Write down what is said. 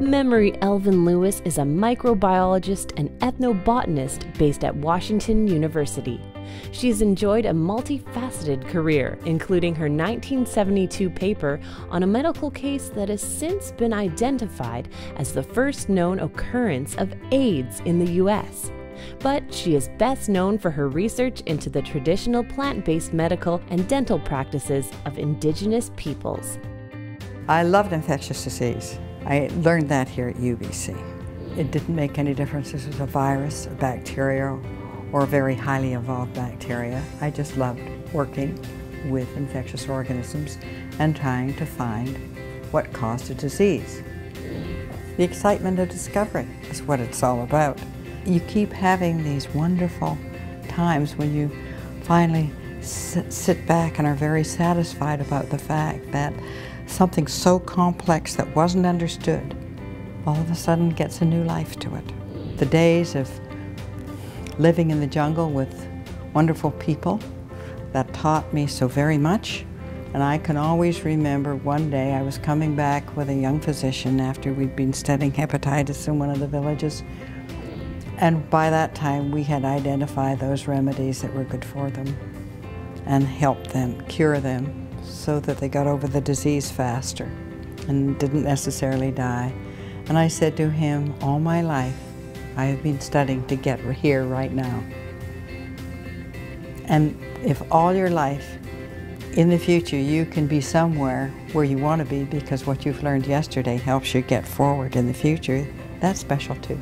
Memory Elvin-Lewis is a microbiologist and ethnobotanist based at Washington University. She's enjoyed a multifaceted career, including her 1972 paper on a medical case that has since been identified as the first known occurrence of AIDS in the U.S. But she is best known for her research into the traditional plant-based medical and dental practices of indigenous peoples. I loved infectious disease. I learned that here at UBC. It didn't make any difference if it was a virus, a bacteria, or very highly evolved bacteria. I just loved working with infectious organisms and trying to find what caused a disease. The excitement of discovery is what it's all about. You keep having these wonderful times when you finally sit back and are very satisfied about the fact that something so complex that wasn't understood all of a sudden gets a new life to it. The days of living in the jungle with wonderful people, that taught me so very much. And I can always remember one day I was coming back with a young physician after we'd been studying hepatitis in one of the villages. And by that time we had identified those remedies that were good for them and helped them, cure them, so that they got over the disease faster and didn't necessarily die. And I said to him, all my life, I have been studying to get here right now. And if all your life, in the future, you can be somewhere where you want to be because what you've learned yesterday helps you get forward in the future, that's special too.